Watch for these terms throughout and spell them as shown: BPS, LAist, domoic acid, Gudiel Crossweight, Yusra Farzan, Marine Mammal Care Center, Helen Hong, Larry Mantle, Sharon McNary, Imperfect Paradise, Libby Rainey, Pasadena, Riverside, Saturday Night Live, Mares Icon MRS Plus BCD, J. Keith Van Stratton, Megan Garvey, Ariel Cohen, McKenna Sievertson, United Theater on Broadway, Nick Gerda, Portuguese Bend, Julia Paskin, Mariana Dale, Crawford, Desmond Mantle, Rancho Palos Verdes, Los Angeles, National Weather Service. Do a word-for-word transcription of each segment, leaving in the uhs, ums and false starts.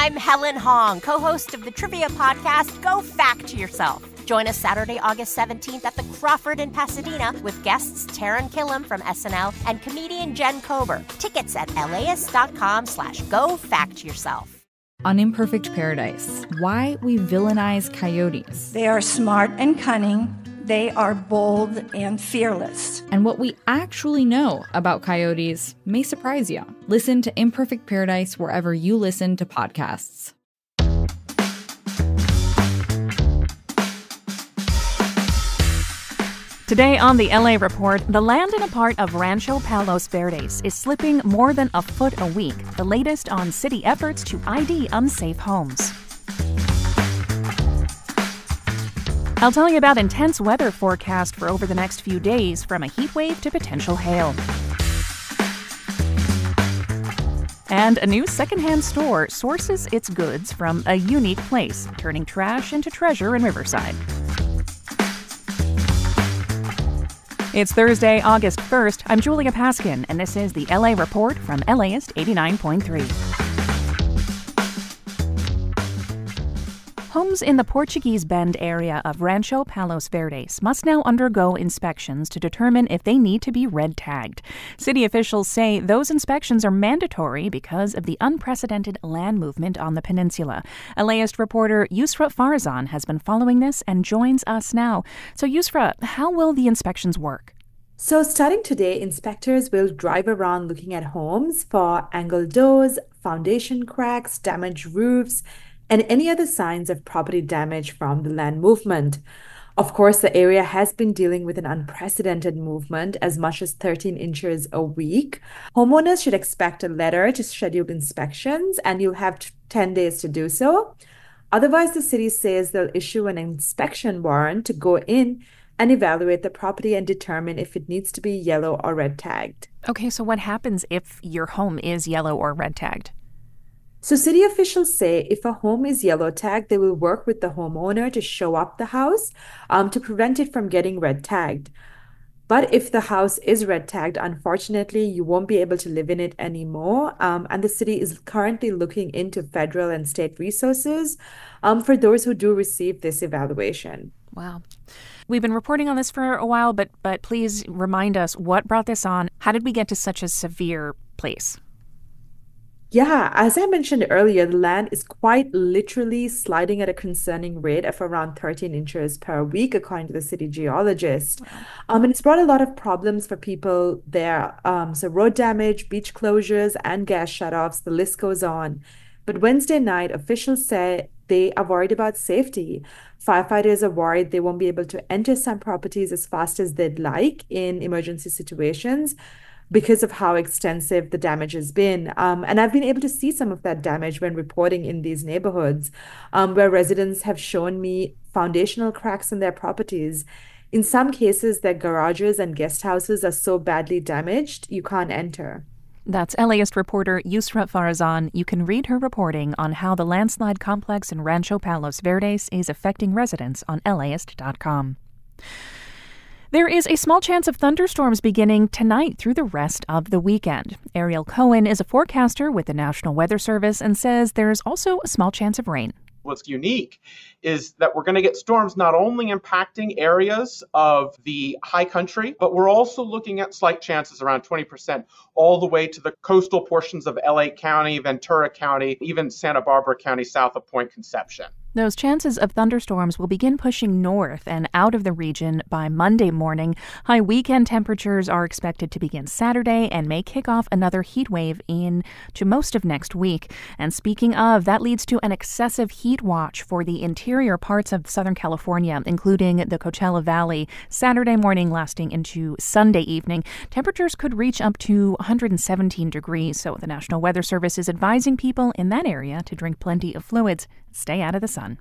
I'm Helen Hong, co-host of the trivia podcast, Go Fact Yourself. Join us Saturday, August seventeenth at the Crawford in Pasadena with guests Taryn Killam from S N L and comedian Jen Kober. Tickets at laist.com slash go fact yourself. On Imperfect Paradise, why we villainize coyotes. They are smart and cunning. They are bold and fearless. And what we actually know about coyotes may surprise you. Listen to Imperfect Paradise wherever you listen to podcasts. Today on the L A Report, the land in a part of Rancho Palos Verdes is slipping more than a foot a week, the latest on city efforts to I D unsafe homes. I'll tell you about intense weather forecast for over the next few days, from a heat wave to potential hail. And a new secondhand store sources its goods from a unique place, turning trash into treasure in Riverside. It's Thursday, August first. I'm Julia Paskin, and this is the L A Report from LAist eighty-nine point three. Homes in the Portuguese Bend area of Rancho Palos Verdes must now undergo inspections to determine if they need to be red tagged. City officials say those inspections are mandatory because of the unprecedented land movement on the peninsula. LAist reporter Yusra Farzan has been following this and joins us now. So Yusra, how will the inspections work? So starting today, inspectors will drive around looking at homes for angled doors, foundation cracks, damaged roofs, and any other signs of property damage from the land movement. Of course, the area has been dealing with an unprecedented movement, as much as thirteen inches a week. Homeowners should expect a letter to schedule inspections, and you'll have ten days to do so. Otherwise, the city says they'll issue an inspection warrant to go in and evaluate the property and determine if it needs to be yellow or red tagged. Okay, so what happens if your home is yellow or red tagged? So city officials say if a home is yellow tagged, they will work with the homeowner to show up the house um, to prevent it from getting red tagged. But if the house is red tagged, unfortunately, you won't be able to live in it anymore. Um, and the city is currently looking into federal and state resources um, for those who do receive this evaluation. Wow. We've been reporting on this for a while, but but please remind us what brought this on. How did we get to such a severe place? Yeah, as I mentioned earlier, the land is quite literally sliding at a concerning rate of around thirteen inches per week, according to the city geologist. Wow. Um, and it's brought a lot of problems for people there. Um, so road damage, beach closures, and gas shutoffs, the list goes on. But Wednesday night, officials say they are worried about safety. Firefighters are worried they won't be able to enter some properties as fast as they'd like in emergency situations because of how extensive the damage has been. Um, and I've been able to see some of that damage when reporting in these neighborhoods, um, where residents have shown me foundational cracks in their properties. In some cases, their garages and guest houses are so badly damaged, you can't enter. That's LAist reporter Yusra Farzan. You can read her reporting on how the landslide complex in Rancho Palos Verdes is affecting residents on laist dot com. There is a small chance of thunderstorms beginning tonight through the rest of the weekend. Ariel Cohen is a forecaster with the National Weather Service and says there's also a small chance of rain. What's unique is that we're going to get storms not only impacting areas of the high country, but we're also looking at slight chances around twenty percent all the way to the coastal portions of L A County, Ventura County, even Santa Barbara County south of Point Conception. Those chances of thunderstorms will begin pushing north and out of the region by Monday morning. High weekend temperatures are expected to begin Saturday and may kick off another heat wave in to most of next week. And speaking of, that leads to an excessive heat watch for the interior parts of Southern California, including the Coachella Valley, Saturday morning lasting into Sunday evening. Temperatures could reach up to one hundred seventeen degrees, so the National Weather Service is advising people in that area to drink plenty of fluids, stay out of the sun.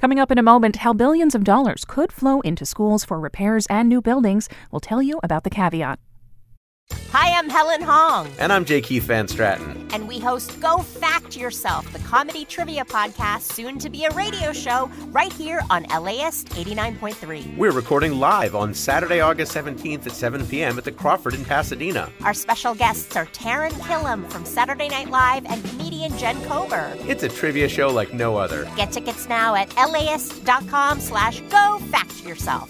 Coming up in a moment, how billions of dollars could flow into schools for repairs and new buildings. We'll tell you about the caveat. Hi, I'm Helen Hong. And I'm J. Keith Van Stratton. And we host Go Fact Yourself, the comedy trivia podcast, soon to be a radio show, right here on LAist eighty-nine point three. We're recording live on Saturday, August seventeenth at seven p.m. at the Crawford in Pasadena. Our special guests are Taryn Killam from Saturday Night Live and comedian Jen Kober. It's a trivia show like no other. Get tickets now at laist.com slash go fact yourself.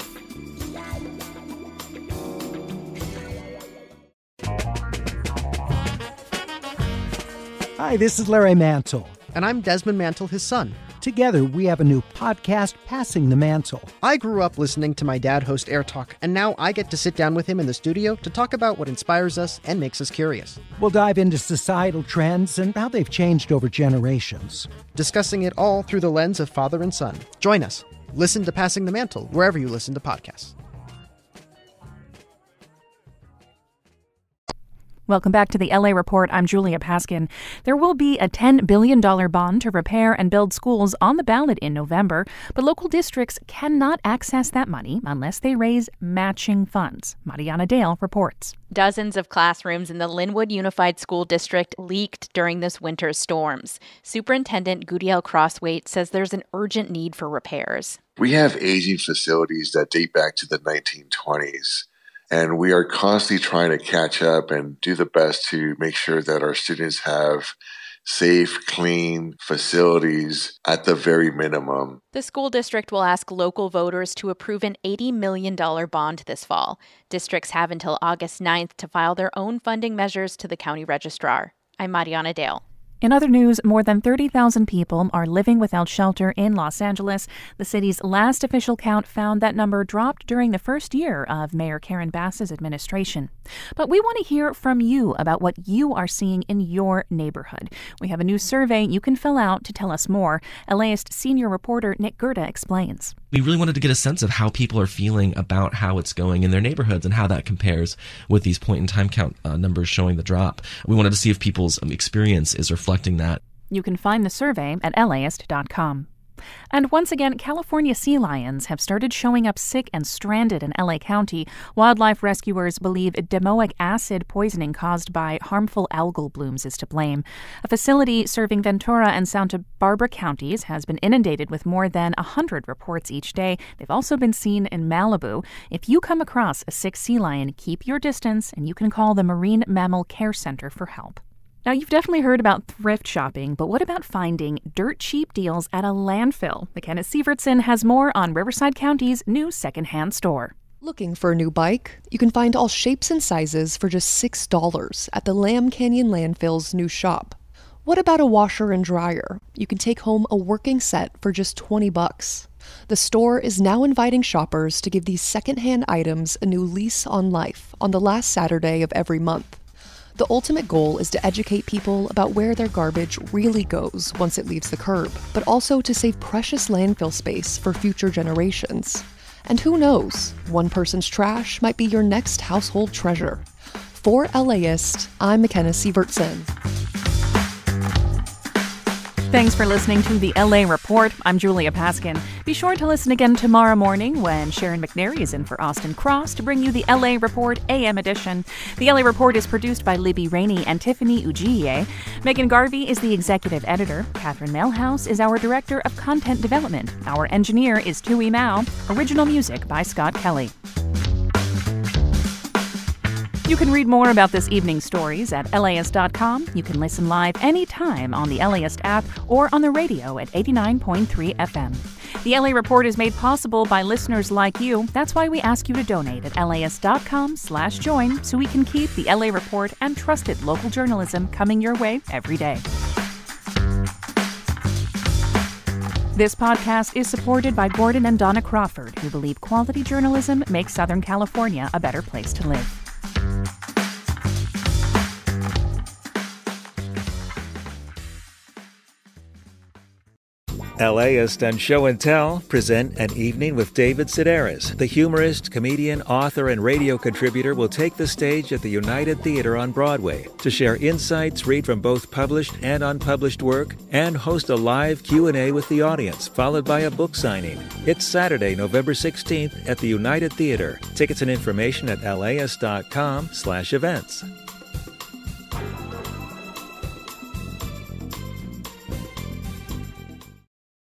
Hi, this is Larry Mantle. And I'm Desmond Mantle, his son. Together, we have a new podcast, Passing the Mantle. I grew up listening to my dad host AirTalk, and now I get to sit down with him in the studio to talk about what inspires us and makes us curious. We'll dive into societal trends and how they've changed over generations. Discussing it all through the lens of father and son. Join us. Listen to Passing the Mantle wherever you listen to podcasts. Welcome back to the L A Report. I'm Julia Paskin. There will be a ten billion dollars bond to repair and build schools on the ballot in November, but local districts cannot access that money unless they raise matching funds. Mariana Dale reports. Dozens of classrooms in the Lynwood Unified School District leaked during this winter's storms. Superintendent Gudiel Crossweight says there's an urgent need for repairs. We have aging facilities that date back to the nineteen twenties. And we are constantly trying to catch up and do the best to make sure that our students have safe, clean facilities at the very minimum. The school district will ask local voters to approve an eighty million dollars bond this fall. Districts have until August ninth to file their own funding measures to the county registrar. I'm Mariana Dale. In other news, more than thirty thousand people are living without shelter in Los Angeles. The city's last official count found that number dropped during the first year of Mayor Karen Bass's administration. But we want to hear from you about what you are seeing in your neighborhood. We have a new survey you can fill out to tell us more. LAist senior reporter Nick Gerda explains. We really wanted to get a sense of how people are feeling about how it's going in their neighborhoods and how that compares with these point-in-time count uh, numbers showing the drop. We wanted to see if people's um, experience is reflected that. You can find the survey at laist dot com. And once again, California sea lions have started showing up sick and stranded in L A County. Wildlife rescuers believe domoic acid poisoning caused by harmful algal blooms is to blame. A facility serving Ventura and Santa Barbara counties has been inundated with more than one hundred reports each day. They've also been seen in Malibu. If you come across a sick sea lion, keep your distance and you can call the Marine Mammal Care Center for help. Now, you've definitely heard about thrift shopping, but what about finding dirt cheap deals at a landfill? McKenna Sievertson has more on Riverside County's new secondhand store. Looking for a new bike? You can find all shapes and sizes for just six dollars at the Lamb Canyon Landfill's new shop. What about a washer and dryer? You can take home a working set for just twenty bucks. The store is now inviting shoppers to give these secondhand items a new lease on life on the last Saturday of every month. The ultimate goal is to educate people about where their garbage really goes once it leaves the curb, but also to save precious landfill space for future generations. And who knows, one person's trash might be your next household treasure. For LAist, I'm McKenna Sievertson. Thanks for listening to the L A Report. I'm Julia Paskin. Be sure to listen again tomorrow morning when Sharon McNary is in for Austin Cross to bring you the L A Report A M edition. The L A Report is produced by Libby Rainey and Tiffany Ugie. Megan Garvey is the executive editor. Catherine Melhouse is our director of content development. Our engineer is Tui Mao. Original music by Scott Kelly. You can read more about this evening's stories at laist dot com. You can listen live anytime on the LAist app or on the radio at eighty-nine point three F M. The L A Report is made possible by listeners like you. That's why we ask you to donate at laist.com slash join so we can keep the L A Report and trusted local journalism coming your way every day. This podcast is supported by Gordon and Donna Crawford, who believe quality journalism makes Southern California a better place to live. LAist and Show and Tell present An Evening with David Sedaris. The humorist, comedian, author, and radio contributor will take the stage at the United Theater on Broadway to share insights, read from both published and unpublished work, and host a live Q and A with the audience, followed by a book signing. It's Saturday, November sixteenth at the United Theater. Tickets and information at laist dot com slash events.